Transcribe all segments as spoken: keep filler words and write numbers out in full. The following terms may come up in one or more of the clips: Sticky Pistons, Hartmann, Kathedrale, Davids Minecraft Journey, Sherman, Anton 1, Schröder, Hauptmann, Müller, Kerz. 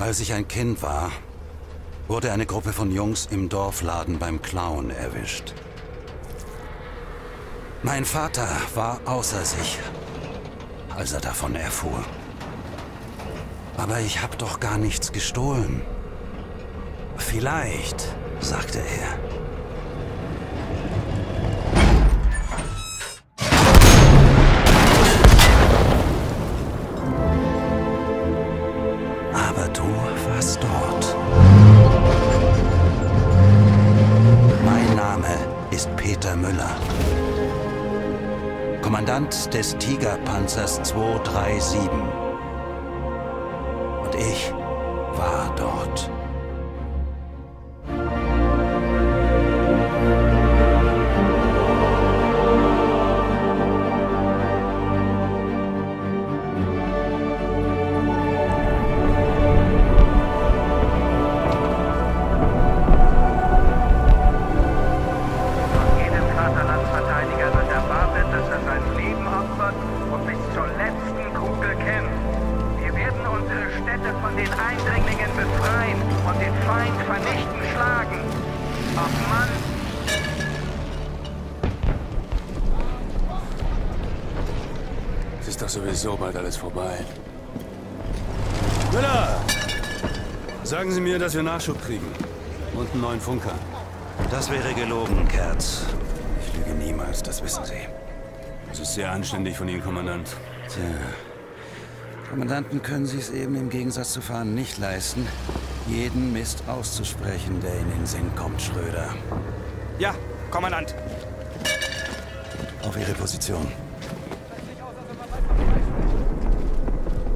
Als ich ein Kind war, wurde eine Gruppe von Jungs im Dorfladen beim Klauen erwischt. Mein Vater war außer sich, als er davon erfuhr. Aber ich habe doch gar nichts gestohlen. Vielleicht, sagte er. Kommandant des Tigerpanzers zwei drei sieben. Und ich war dort. Sowieso bald alles vorbei. Müller! Sagen Sie mir, dass wir Nachschub kriegen. Und einen neuen Funker. Das wäre gelogen, Kerz. Ich lüge niemals, das wissen Sie. Das ist sehr anständig von Ihnen, Kommandant. Tja. Kommandanten können Sie es eben im Gegensatz zu Fahren nicht leisten, jeden Mist auszusprechen, der in den Sinn kommt, Schröder. Ja, Kommandant. Auf Ihre Position.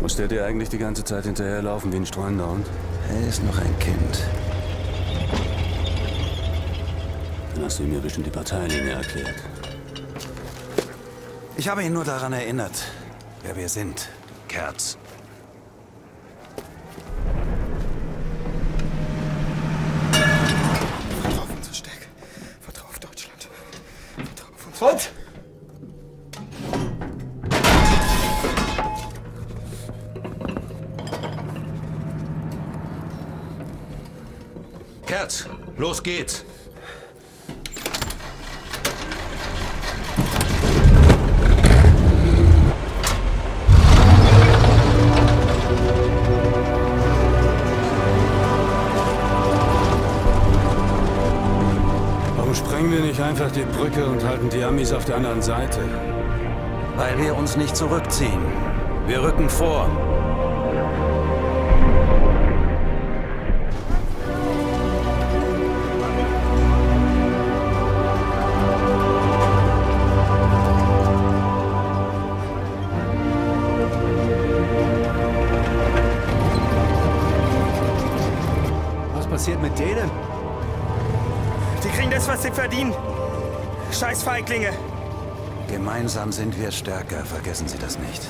Muss der dir eigentlich die ganze Zeit hinterherlaufen wie ein Streunender Hund? Er ist noch ein Kind. Dann hast du mir bestimmt die Parteilinie erklärt. Ich habe ihn nur daran erinnert, wer wir sind, Kerz. Vertrau auf unser Steck. Vertrau auf Deutschland. Vertrau auf uns. Und? Herz, los geht's! Warum sprengen wir nicht einfach die Brücke und halten die Amis auf der anderen Seite? Weil wir uns nicht zurückziehen. Wir rücken vor. Was passiert mit denen? Die kriegen das, was sie verdienen. Scheiß Feiglinge. Gemeinsam sind wir stärker, vergessen Sie das nicht.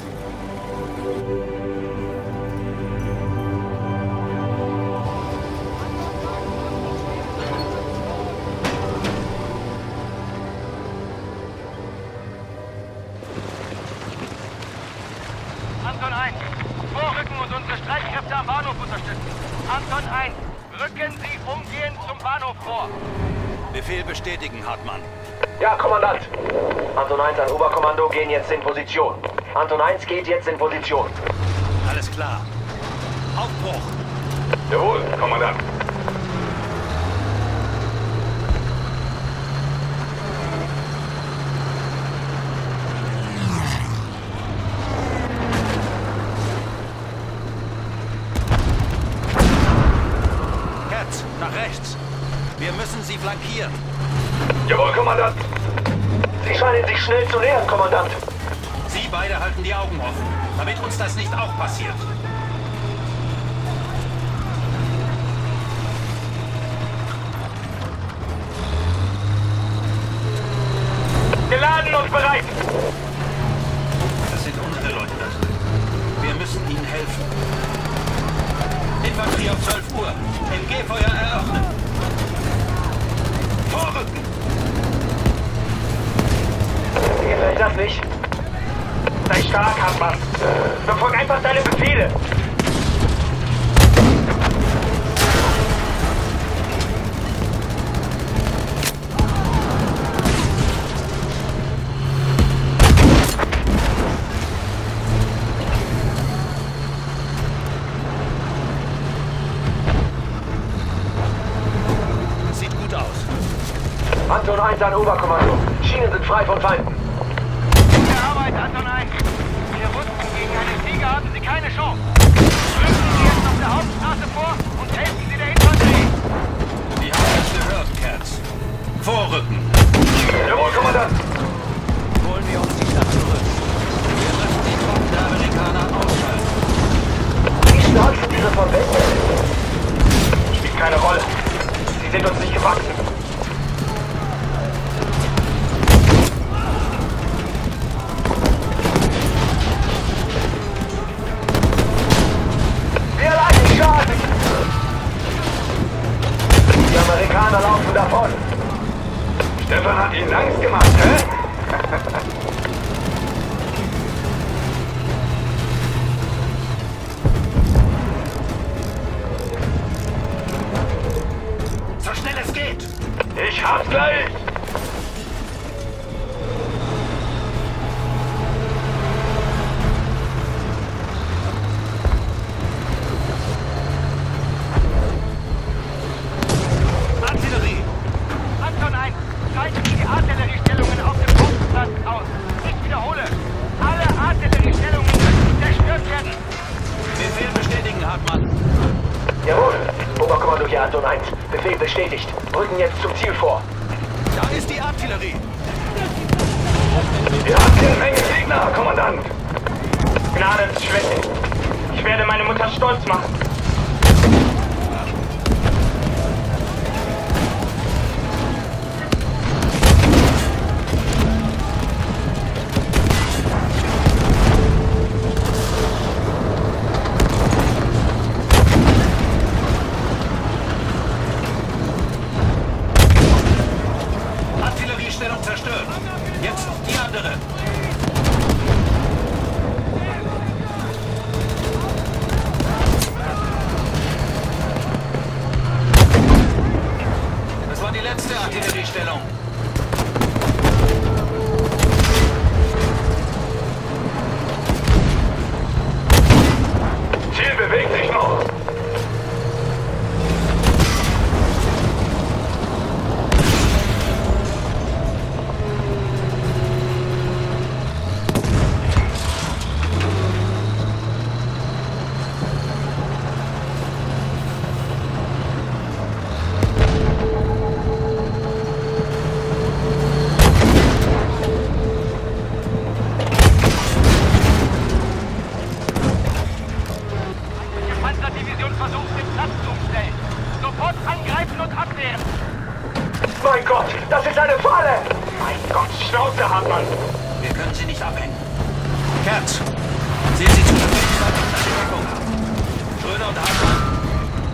Anton eins, vorrücken und unsere Streitkräfte am Bahnhof unterstützen. Anton eins. Rücken Sie umgehend zum Bahnhof vor. Befehl bestätigen, Hartmann. Ja, Kommandant. Anton eins an Oberkommando gehen jetzt in Position. Anton eins geht jetzt in Position. Alles klar. Aufbruch. Jawohl, Kommandant. Sie flankieren. Jawohl, Kommandant. Sie scheinen sich schnell zu nähern, Kommandant. Sie beide halten die Augen offen, damit uns das nicht auch passiert. Geladen und bereit. Das sind unsere Leute. Wir müssen ihnen helfen. Infanterie auf zwölf Uhr. M G-Feuer eröffnet. Vorrücken! Mir gefällt das nicht. Sei stark, Hauptmann. Verfolg einfach deine Befehle. Anton eins an Oberkommando. Schienen sind frei von Feinden. Gute Arbeit, Anton eins. Wir rücken gegen einen Tiger, hatten Sie keine Chance. Rücken Sie jetzt auf der Hauptstraße vor und helfen Sie der Infanterie. Die haben es gehört, Cats. Vorrücken. Jawohl, Kommandant. Holen wir uns die Stadt zurück. Wir müssen die Truppen der Amerikaner ausschalten. Wie stark sind diese Verbände? Spielt keine Rolle. Sie sind uns nicht gewachsen. Laufen davon. Stefan hat ihnen Angst gemacht, hä? So schnell es geht! Ich hab's gleich!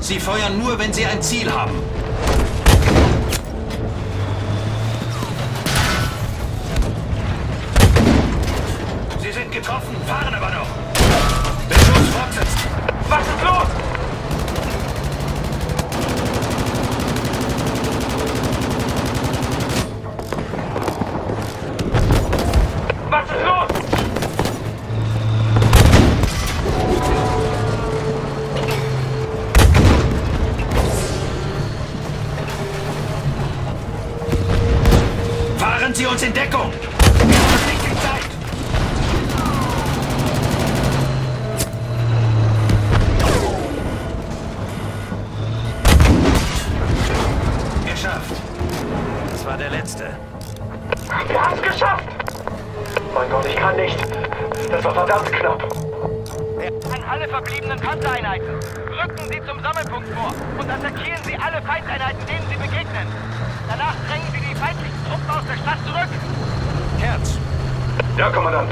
Sie feuern nur, wenn sie ein Ziel haben. Sie sind getroffen, fahren aber noch. Der Schuss fortsetzt. Was ist los? In Deckung! Wir haben nicht die Zeit! Geschafft! Das war der letzte. Wir haben's geschafft! Mein Gott, ich kann nicht! Das war verdammt knapp! An alle verbliebenen Panzereinheiten! Rücken Sie zum Sammelpunkt vor und attackieren Sie alle Feindeinheiten, denen Sie begegnen! Danach drängen Sie die feindlichen Truppen aus der Stadt zurück! Herz! Ja, Kommandant!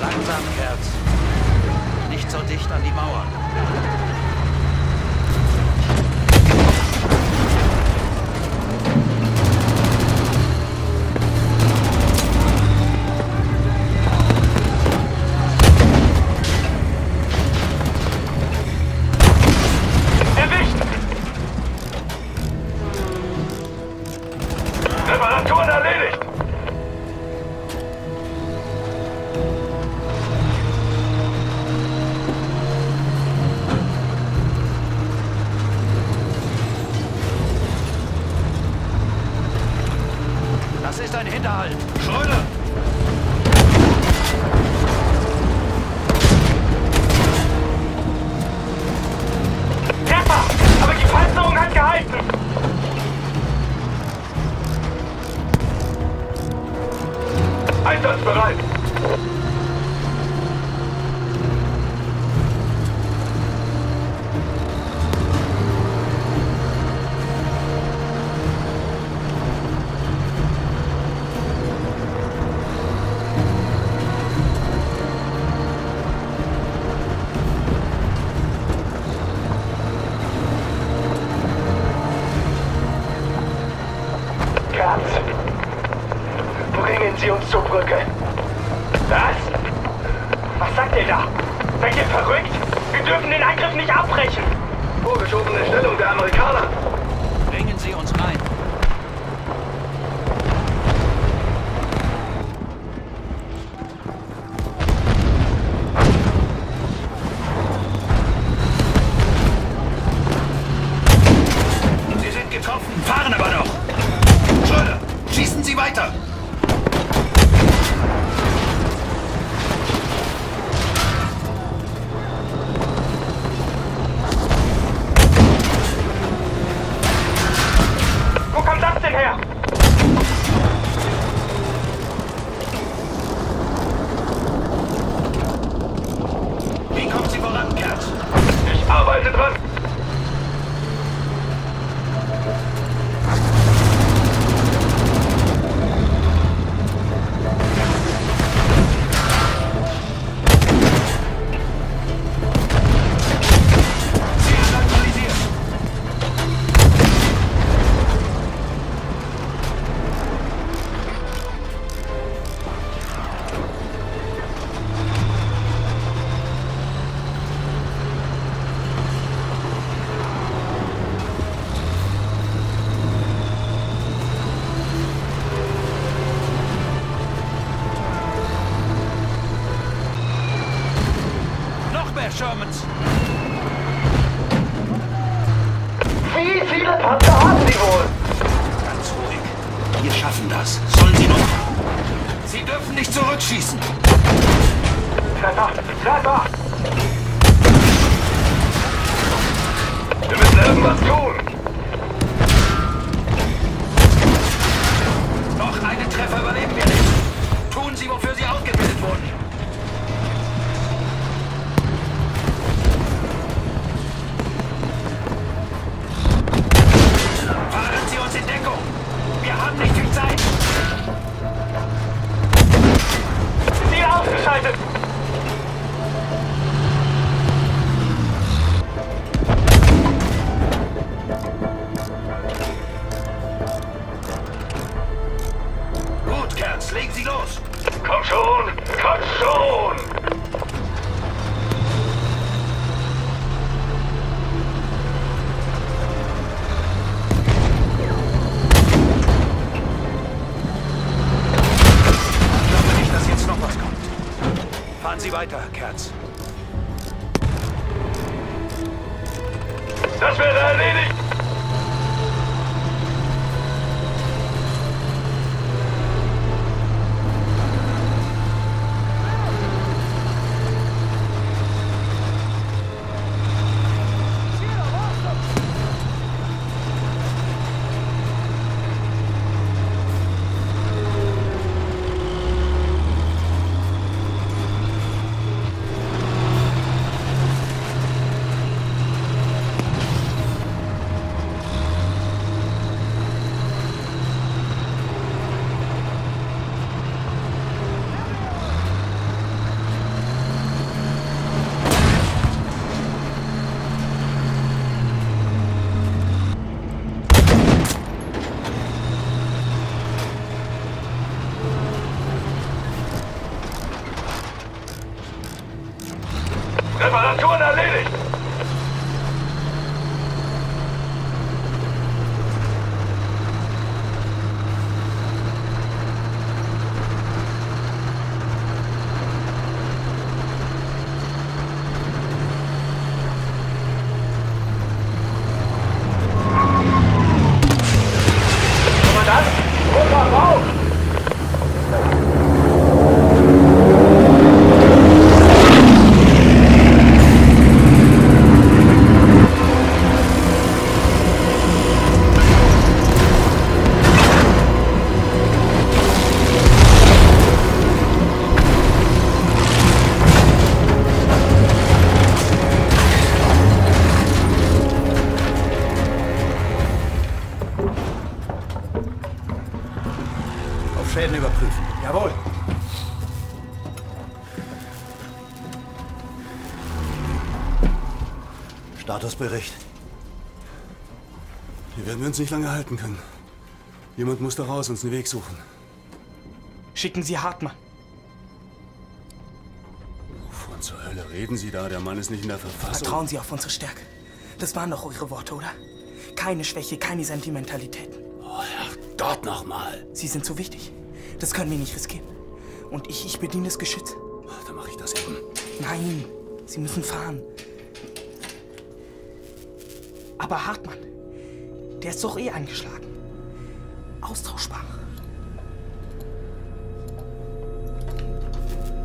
Langsam, Herz. Nicht so dicht an die Mauer. Das ist ein Hinterhalt. Schröder! Treffer! Aber die Panzerung hat gehalten! Einsatzbereit! Sie uns zur Brücke. Was? Was sagt ihr da? Seid ihr verrückt? Wir dürfen den Angriff nicht abbrechen. Vorgeschobene Stellung der Amerikaner. Bringen Sie uns rein. Sie sind getroffen, fahren aber noch. Schröder, schießen Sie weiter. Shermans. Wie viele Panzer haben Sie wohl? Ganz ruhig. Wir schaffen das. Sollen Sie noch? Sie dürfen nicht zurückschießen. Treffer! Treffer! Wir müssen irgendwas tun. Noch einen Treffer überleben wir nicht. Tun Sie, wofür Sie ausgebildet wurden. Legen Sie los! Komm schon! Komm schon! Ich glaube nicht, dass jetzt noch was kommt. Fahren Sie weiter, Kerz. Das wäre erledigt! Reparaturen erledigt! Jawohl. Statusbericht. Hier werden wir uns nicht lange halten können. Jemand muss da raus, uns einen Weg suchen. Schicken Sie Hartmann. Wovon zur Hölle reden Sie da? Der Mann ist nicht in der Verfassung. Vertrauen Sie auf unsere Stärke. Das waren doch Ihre Worte, oder? Keine Schwäche, keine Sentimentalitäten. Oh, Herrgott nochmal. Sie sind so wichtig. Das können wir nicht riskieren. Und ich, ich bediene das Geschütz. Ach, dann mache ich das eben. Nein, Sie müssen fahren. Aber Hartmann, der ist doch eh angeschlagen. Austauschbar.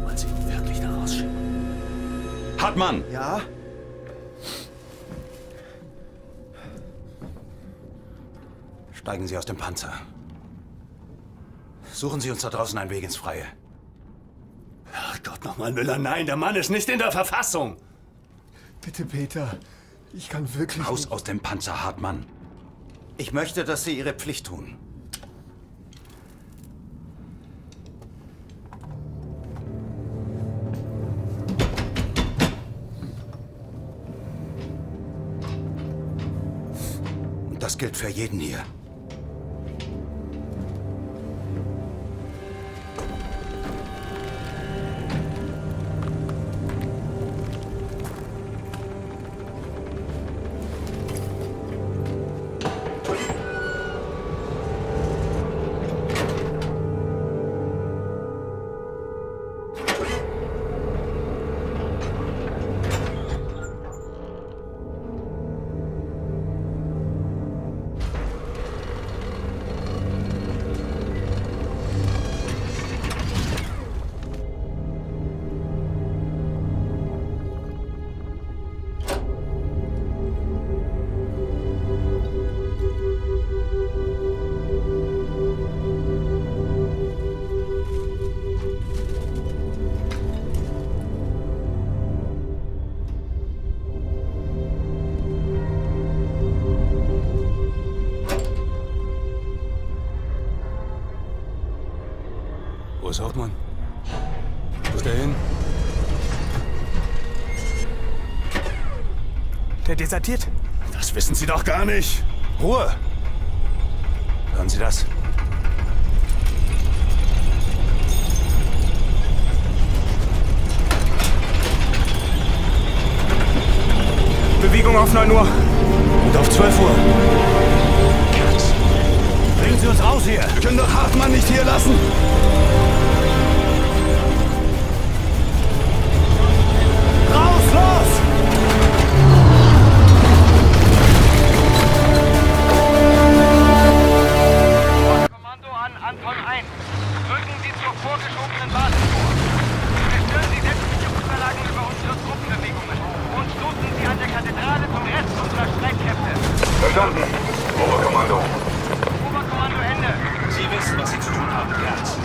Wollen Sie ihn wirklich da rausschicken? Hartmann! Ja? Steigen Sie aus dem Panzer. Suchen Sie uns da draußen einen Weg ins Freie. Ach Gott, nochmal Müller, nein, der Mann ist nicht in der Verfassung. Bitte, Peter, ich kann wirklich... Raus aus dem Panzer, Hartmann. Ich möchte, dass Sie Ihre Pflicht tun. Und das gilt für jeden hier. Wo ist Hauptmann? Wo ist der hin? Der desertiert. Das wissen Sie doch gar nicht. Ruhe! Hören Sie das? Bewegung auf neun Uhr. Und auf zwölf Uhr. Bringen Sie uns raus hier. Wir können doch Hartmann nicht hier lassen. Anton eins. Rücken Sie zur vorgeschobenen Basis vor. Zerstören Sie sämtliche Unterlagen über unsere Truppenbewegungen und stoßen Sie an der Kathedrale zum Rest unserer Streitkräfte. Verstanden. Oberkommando. Oberkommando Ende. Sie wissen, was Sie zu tun haben, Kerz.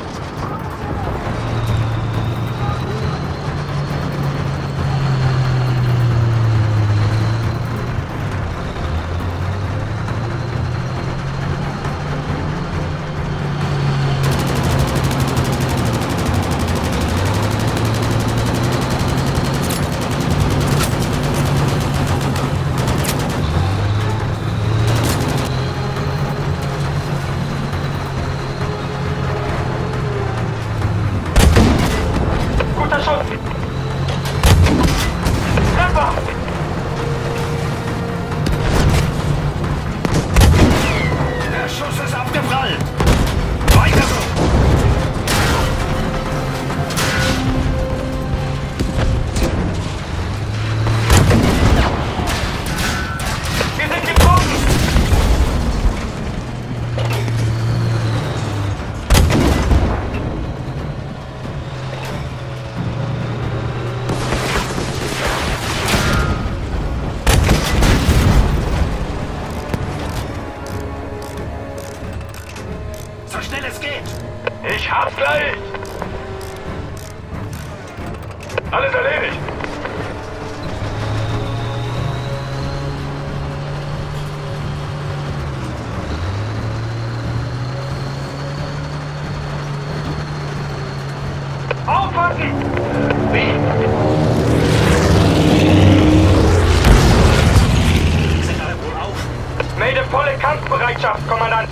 Kampfbereitschaft, Kommandant!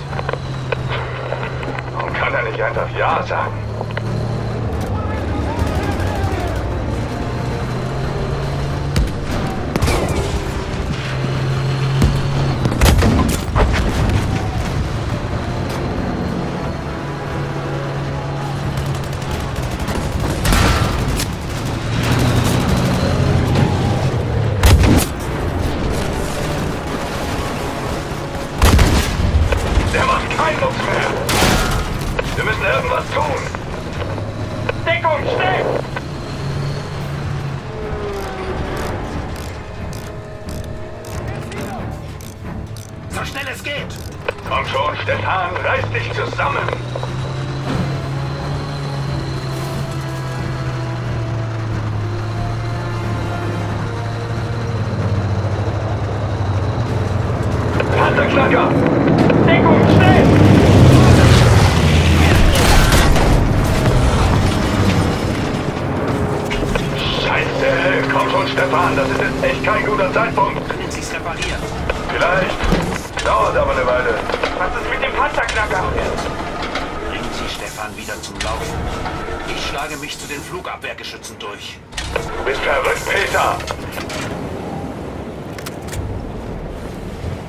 Warum kann er nicht einfach Ja sagen?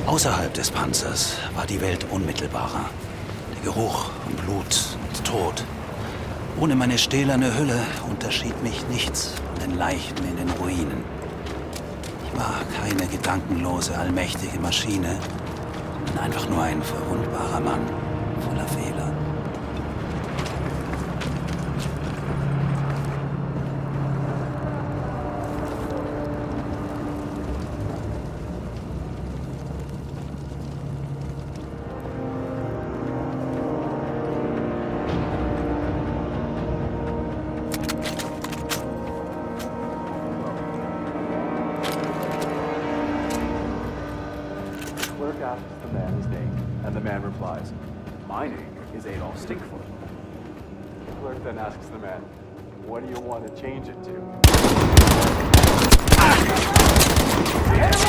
Außerhalb des Panzers war die Welt unmittelbarer. Der Geruch von Blut und Tod. Ohne meine stählerne Hülle unterschied mich nichts von den Leichen in den Ruinen. Ich war keine gedankenlose, allmächtige Maschine, sondern einfach nur ein verwundbarer Mann voller Fehler. Change it to. Yes!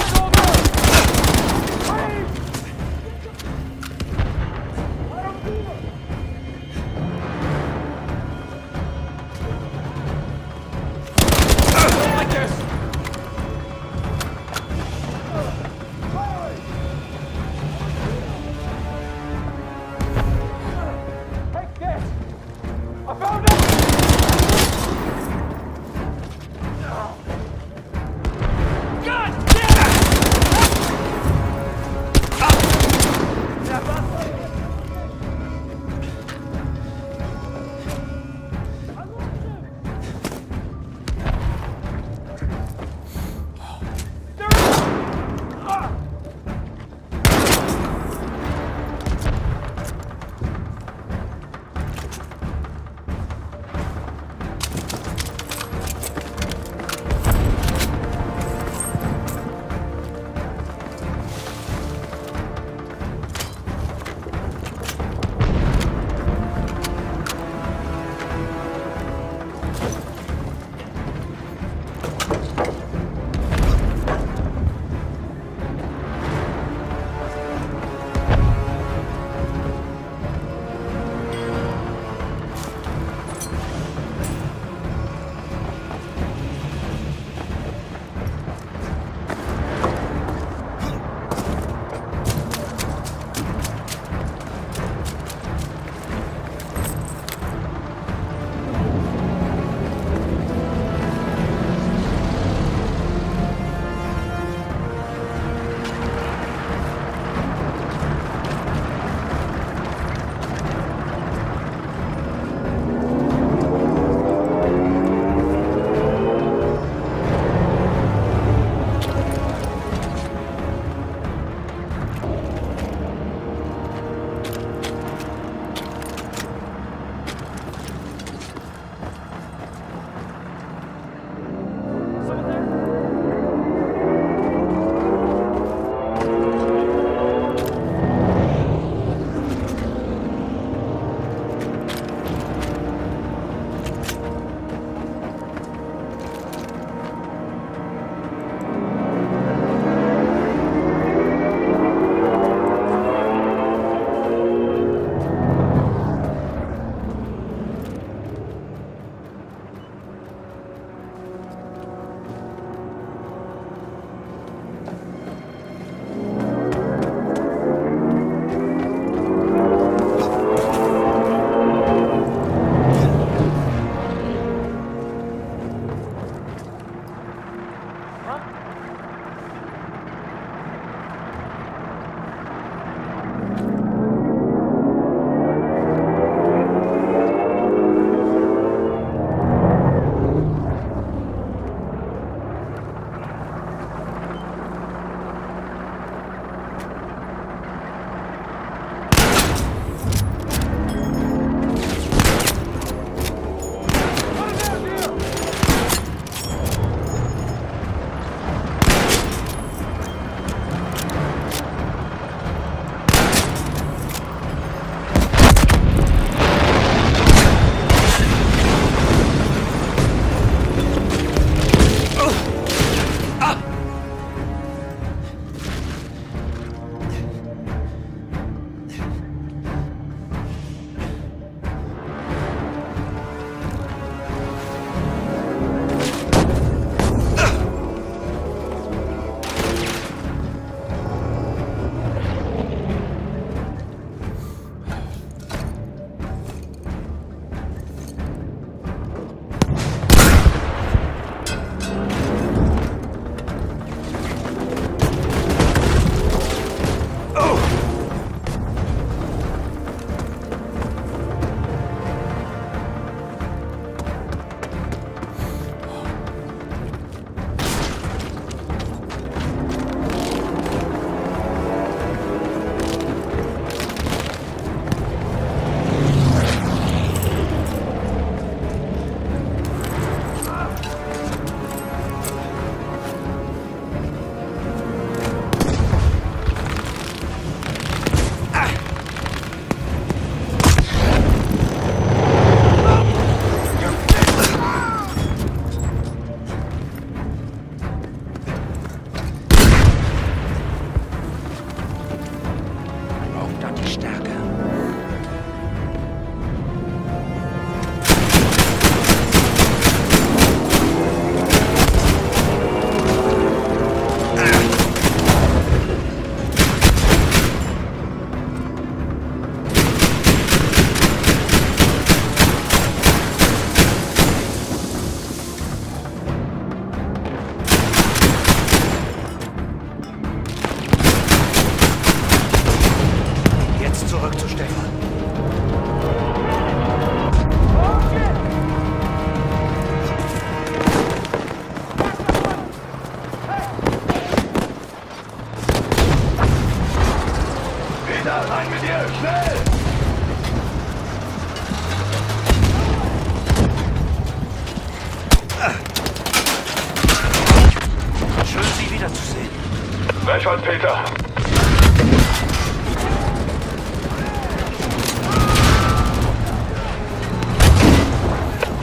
Schaltpeter.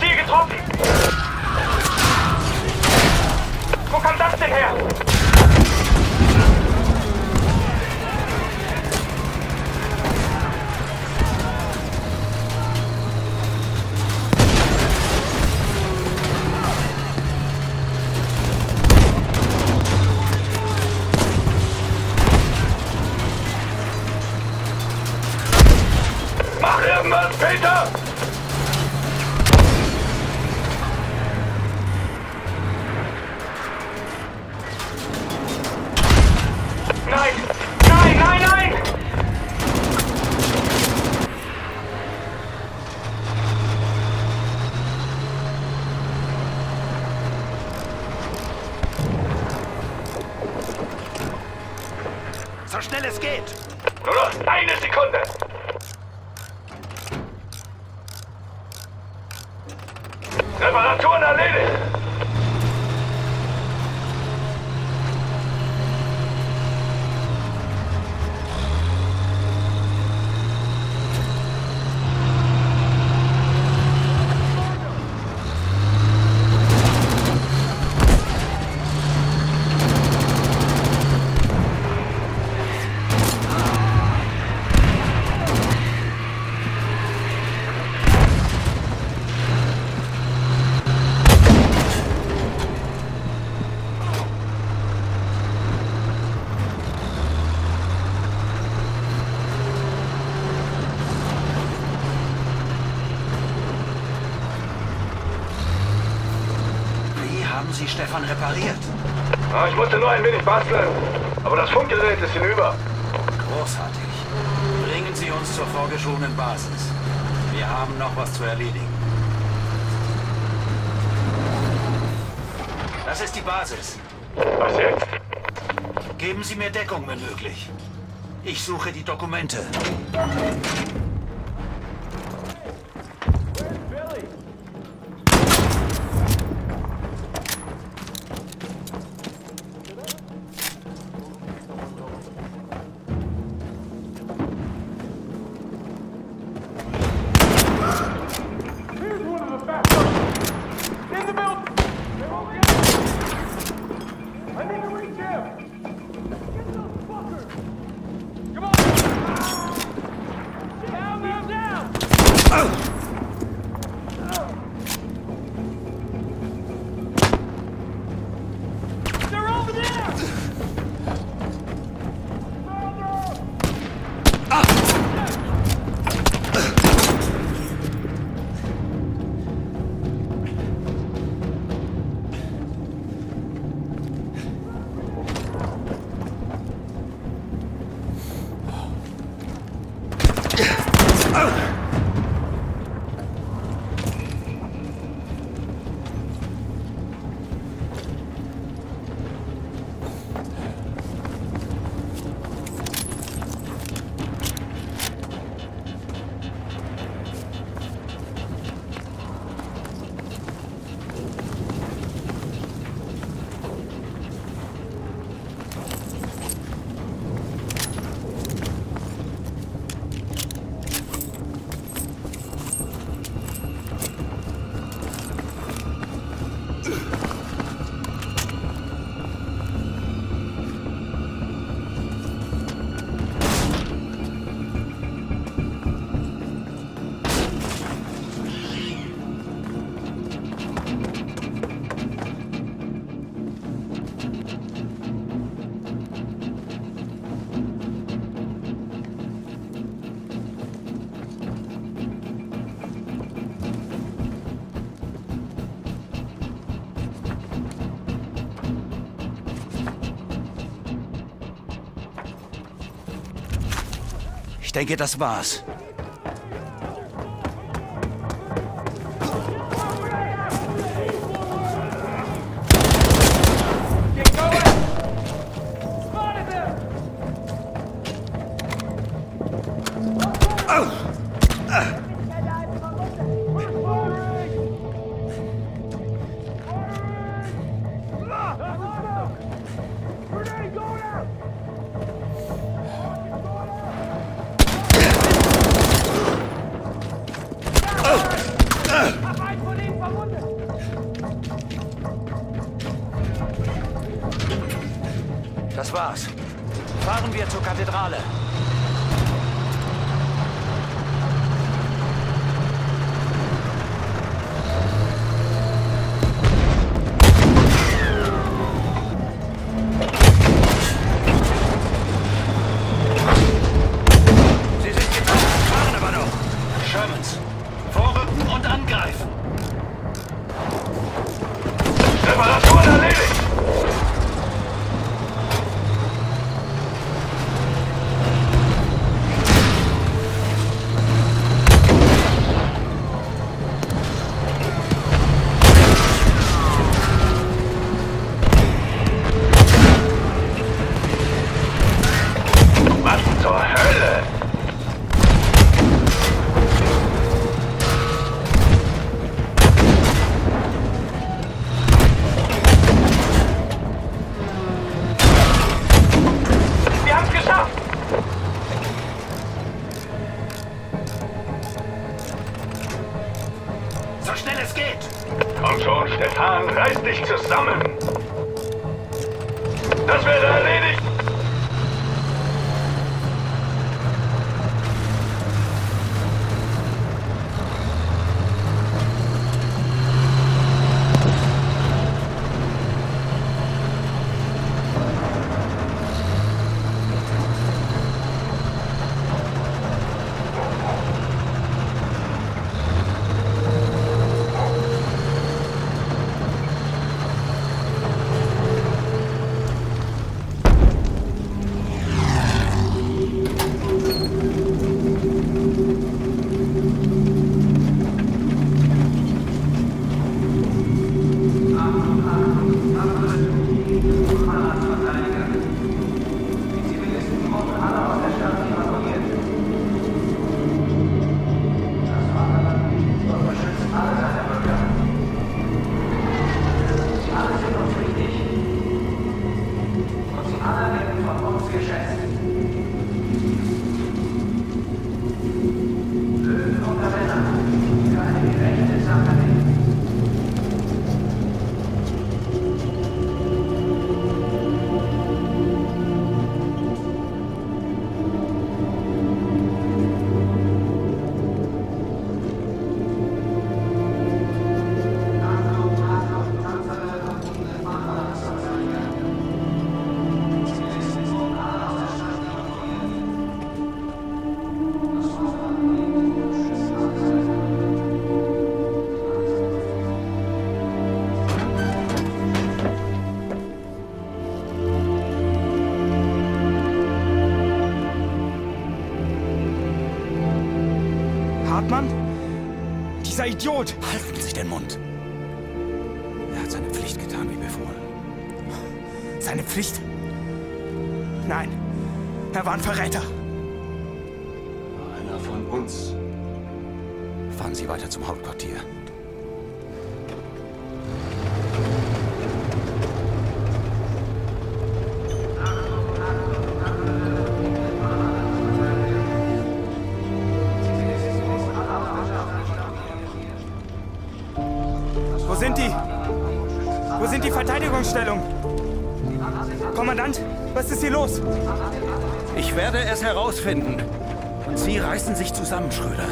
Ziel getroffen. Wo kommt das denn her? Peter! Nein! Nein, nein, nein! So schnell es geht! Nur noch eine Sekunde! Reparaturen erledigt! Sie Stefan repariert. Ah, ich musste nur ein wenig basteln, aber das Funkgerät ist hinüber. Großartig. Bringen Sie uns zur vorgeschobenen Basis. Wir haben noch was zu erledigen. Das ist die Basis. Was jetzt? Geben Sie mir Deckung, wenn möglich. Ich suche die Dokumente. Ich denke, das war's. Das war's. Fahren wir zur Kathedrale. Hartmann? Dieser Idiot! Halten Sie den Mund! Er hat seine Pflicht getan, wie befohlen. Seine Pflicht? Nein, er war ein Verräter. War einer von uns. Fahren Sie weiter zum Hauptquartier. Kommandant, was ist hier los? Ich werde es herausfinden. Und Sie reißen sich zusammen, Schröder.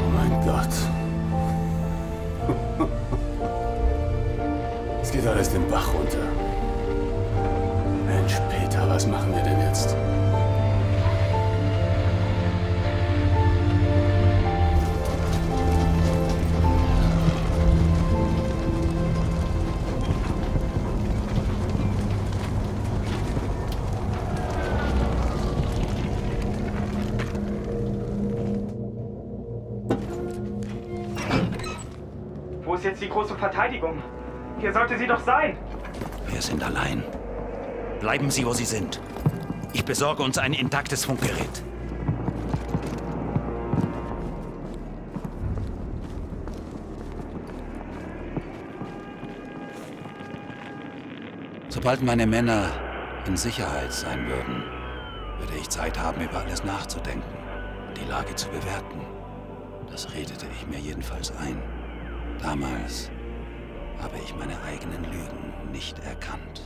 Oh mein Gott. Es geht alles den Bach runter. Mensch, Peter, was machen wir denn jetzt? Wo ist jetzt die große Verteidigung? Hier sollte sie doch sein. Wir sind allein. Bleiben Sie, wo Sie sind. Ich besorge uns ein intaktes Funkgerät. Sobald meine Männer in Sicherheit sein würden, würde ich Zeit haben, über alles nachzudenken. die Lage zu bewerten. Das redete ich mir jedenfalls ein. Damals habe ich meine eigenen Lügen nicht erkannt.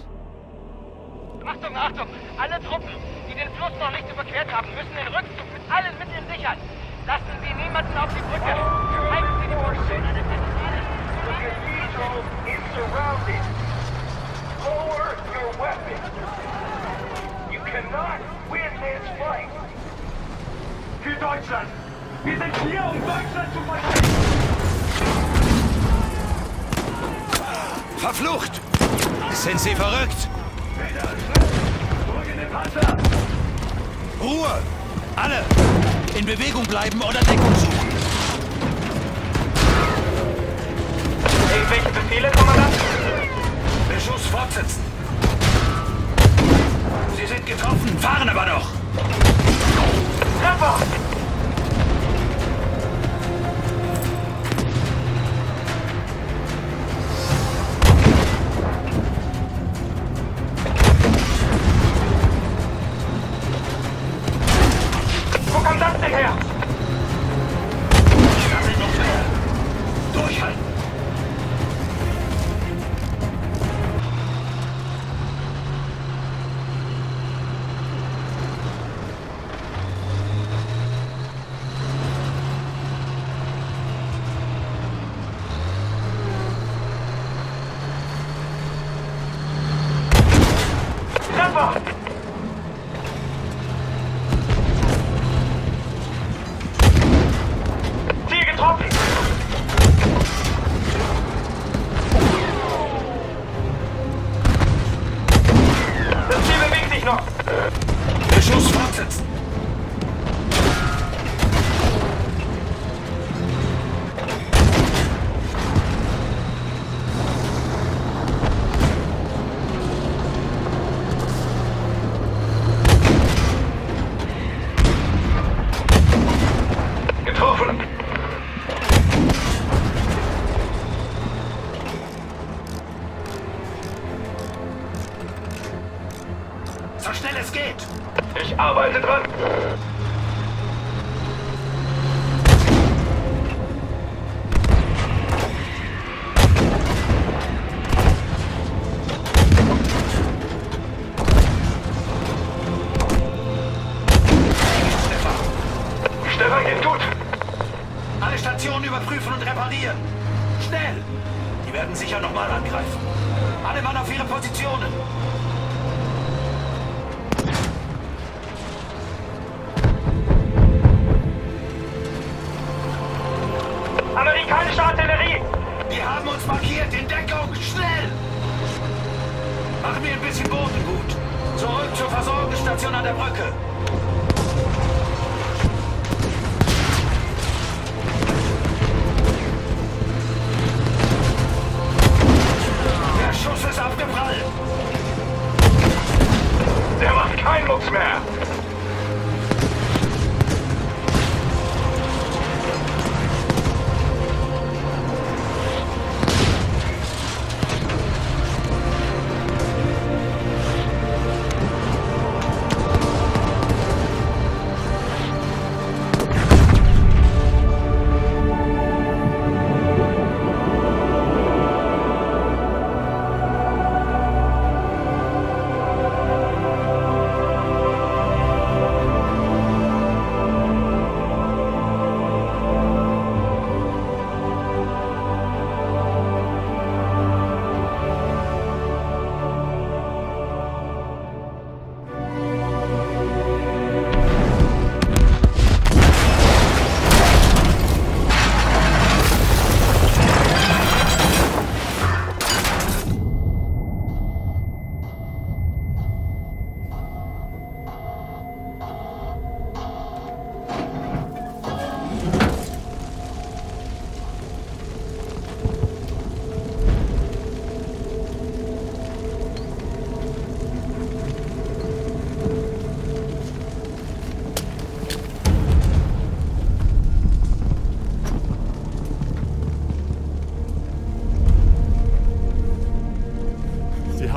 Achtung, Achtung! Alle Truppen, die den Fluss noch nicht überquert haben, müssen den Rückzug mit allen Mitteln sichern. Lassen Sie niemanden auf die Brücke. Halten Sie die Brücke. The cathedral is surrounded. Lower your weapons. You cannot win this fight. Für Deutschland! Wir sind hier, um Deutschland zu verteidigen! Verflucht! Sind Sie verrückt? Ruhe! Alle! In Bewegung bleiben oder Deckung suchen! Irgendwelche Befehle, Kommandant? Beschuss fortsetzen! Sie sind getroffen, fahren aber noch! Treffer!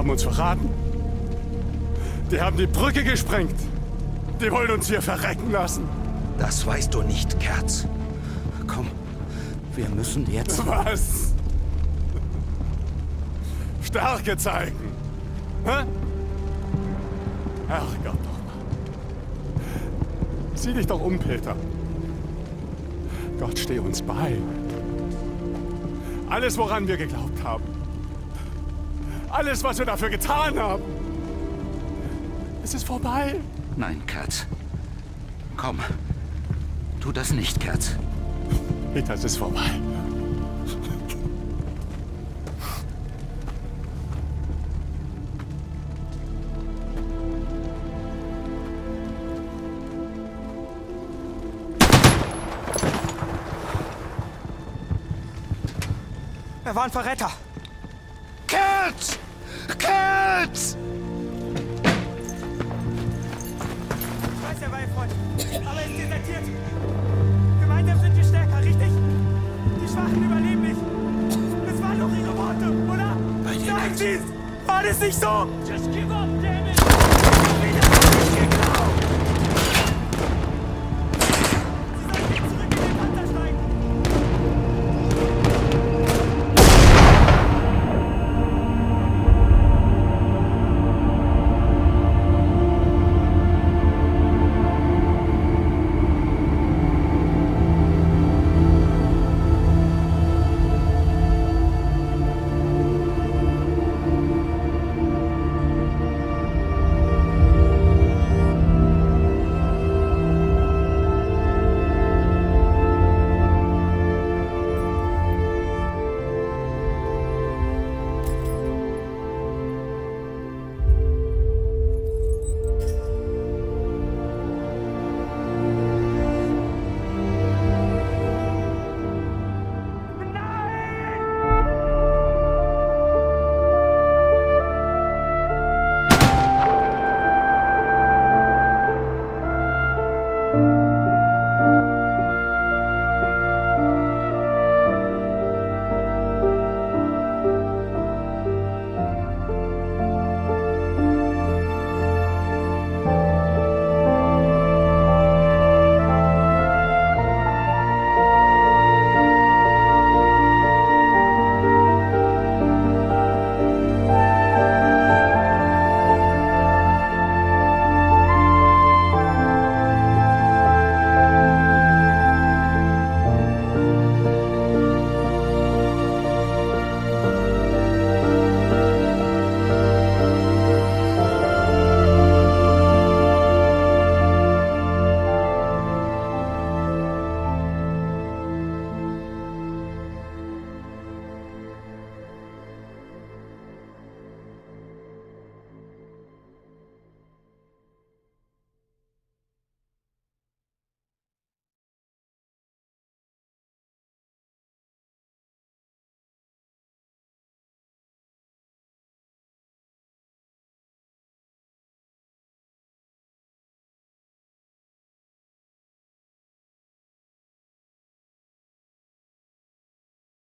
Uns verraten. Die haben die Brücke gesprengt. Die wollen uns hier verrecken lassen. Das weißt du nicht, Kerz. Komm, wir müssen jetzt... Was? Stärke zeigen! Hä? Ärger doch mal. Sieh dich doch um, Peter. Gott steh uns bei. Alles, woran wir geglaubt haben. Alles, was wir dafür getan haben. Es ist vorbei. Nein, Kerz. Komm. Tu das nicht, Kerz. Peter, es ist vorbei. Er war ein Verräter. Kerz! Kerz! Ich weiß, er war ihr Freund, aber er ist desertiert. Gemeinsam sind wir stärker, richtig? Die Schwachen überleben nicht. Das waren doch ihre Worte, oder? Sagen Sie's! War das nicht so? Just give up!